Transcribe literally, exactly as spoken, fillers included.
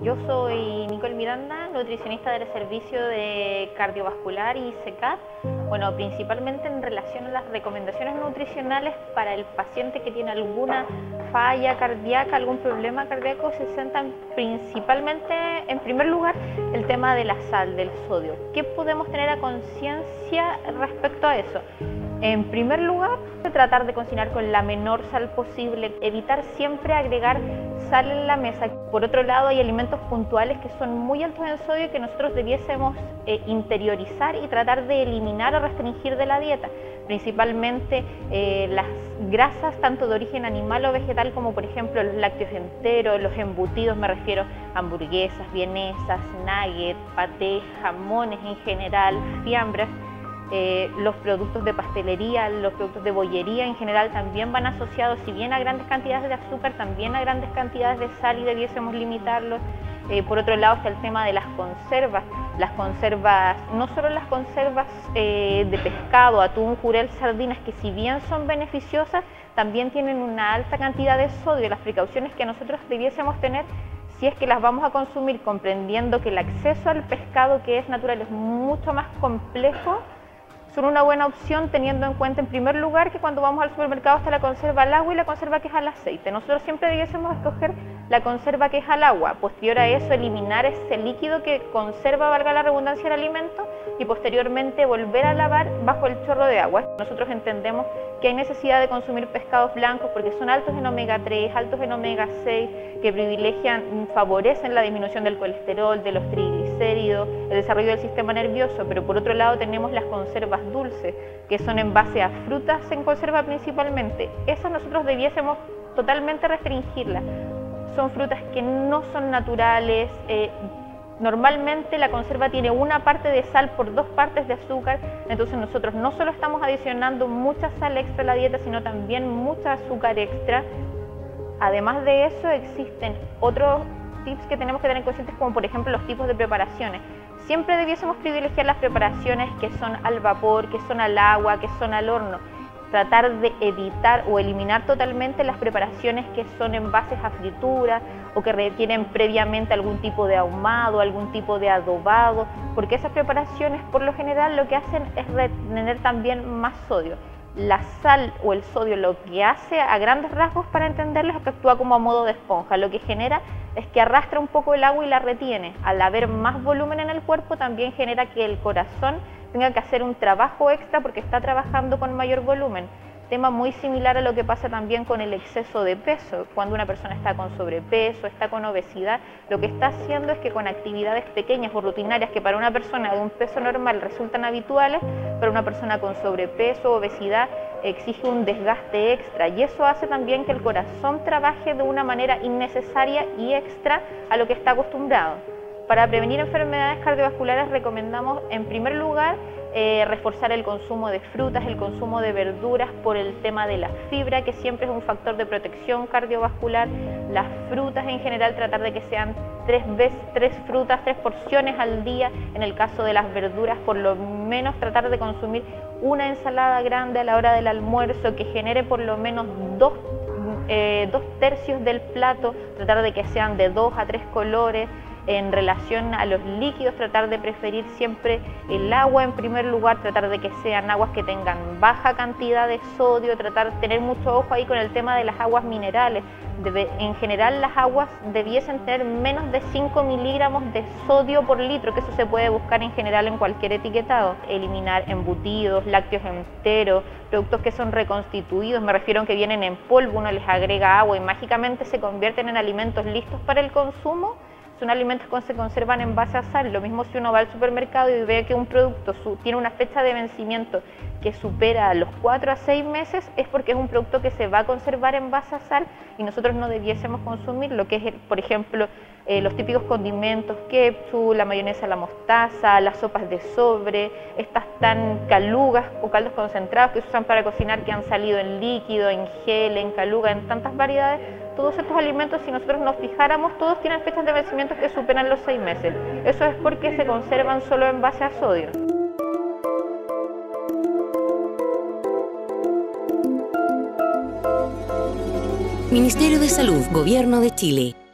Yo soy Nicole Miranda, nutricionista del Servicio de Cardiovascular y Secad. Bueno, principalmente en relación a las recomendaciones nutricionales para el paciente que tiene alguna falla cardíaca, algún problema cardíaco, se centran principalmente, en primer lugar, el tema de la sal, del sodio. ¿Qué podemos tener a conciencia respecto a eso? En primer lugar, tratar de cocinar con la menor sal posible, evitar siempre agregar sal en la mesa. Por otro lado, hay alimentos puntuales que son muy altos en sodio y que nosotros debiésemos eh, interiorizar y tratar de eliminar o restringir de la dieta, principalmente eh, las grasas tanto de origen animal o vegetal, como por ejemplo los lácteos enteros, los embutidos, me refiero a hamburguesas, vienesas, nuggets, patés, jamones en general, fiambres. Eh, los productos de pastelería, los productos de bollería en general también van asociados, si bien a grandes cantidades de azúcar, también a grandes cantidades de sal, y debiésemos limitarlos. Eh, por otro lado está el tema de las conservas, las conservas, no solo las conservas eh, de pescado, atún, jurel, sardinas, que si bien son beneficiosas, también tienen una alta cantidad de sodio. Las precauciones que nosotros debiésemos tener, si es que las vamos a consumir, comprendiendo que el acceso al pescado, que es natural, es mucho más complejo, son una buena opción, teniendo en cuenta en primer lugar que cuando vamos al supermercado está la conserva al agua y la conserva que es al aceite. Nosotros siempre debiésemos escoger la conserva que es al agua, posterior a eso eliminar ese líquido que conserva, valga la redundancia, el alimento, y posteriormente volver a lavar bajo el chorro de agua. Nosotros entendemos que hay necesidad de consumir pescados blancos porque son altos en omega tres, altos en omega seis, que privilegian, favorecen la disminución del colesterol, de los triglicéridos, el desarrollo del sistema nervioso. Pero por otro lado tenemos las conservas dulces, que son en base a frutas en conserva principalmente. Esas nosotros debiésemos totalmente restringirlas. Son frutas que no son naturales. Eh, Normalmente la conserva tiene una parte de sal por dos partes de azúcar, entonces nosotros no solo estamos adicionando mucha sal extra a la dieta, sino también mucha azúcar extra. Además de eso, existen otros tips que tenemos que tener conscientes, como por ejemplo los tipos de preparaciones. Siempre debiésemos privilegiar las preparaciones que son al vapor, que son al agua, que son al horno. Tratar de evitar o eliminar totalmente las preparaciones que son en bases a fritura o que requieren previamente algún tipo de ahumado, algún tipo de adobado, porque esas preparaciones por lo general lo que hacen es retener también más sodio. La sal o el sodio lo que hace a grandes rasgos, para entenderlo, es que actúa como a modo de esponja. Lo que genera es que arrastra un poco el agua y la retiene. Al haber más volumen en el cuerpo también genera que el corazón tenga que hacer un trabajo extra porque está trabajando con mayor volumen. Tema muy similar a lo que pasa también con el exceso de peso. Cuando una persona está con sobrepeso, está con obesidad, lo que está haciendo es que con actividades pequeñas o rutinarias que para una persona de un peso normal resultan habituales, para una persona con sobrepeso o obesidad exige un desgaste extra, y eso hace también que el corazón trabaje de una manera innecesaria y extra a lo que está acostumbrado. Para prevenir enfermedades cardiovasculares recomendamos en primer lugar eh, reforzar el consumo de frutas, el consumo de verduras, por el tema de la fibra, que siempre es un factor de protección cardiovascular. Las frutas en general, tratar de que sean tres veces, tres frutas, tres porciones al día. En el caso de las verduras, por lo menos tratar de consumir una ensalada grande a la hora del almuerzo, que genere por lo menos dos, eh, dos tercios del plato, tratar de que sean de dos a tres colores. En relación a los líquidos, tratar de preferir siempre el agua en primer lugar, tratar de que sean aguas que tengan baja cantidad de sodio, tratar de tener mucho ojo ahí con el tema de las aguas minerales. Debe, en general las aguas debiesen tener menos de cinco miligramos de sodio por litro, que eso se puede buscar en general en cualquier etiquetado. Eliminar embutidos, lácteos enteros, productos que son reconstituidos, me refiero a que vienen en polvo, uno les agrega agua y mágicamente se convierten en alimentos listos para el consumo. Son alimentos que se conservan en base a sal. Lo mismo si uno va al supermercado y ve que un producto su, tiene una fecha de vencimiento que supera los cuatro a seis meses, es porque es un producto que se va a conservar en base a sal y nosotros no debiésemos consumir lo que es, por ejemplo, eh, los típicos condimentos, ketchup, la mayonesa, la mostaza, las sopas de sobre, estas tan calugas o caldos concentrados que se usan para cocinar, que han salido en líquido, en gel, en caluga, en tantas variedades. Todos estos alimentos, si nosotros nos fijáramos, todos tienen fechas de vencimiento que superan los seis meses. Eso es porque se conservan solo en base a sodio. Ministerio de Salud, Gobierno de Chile.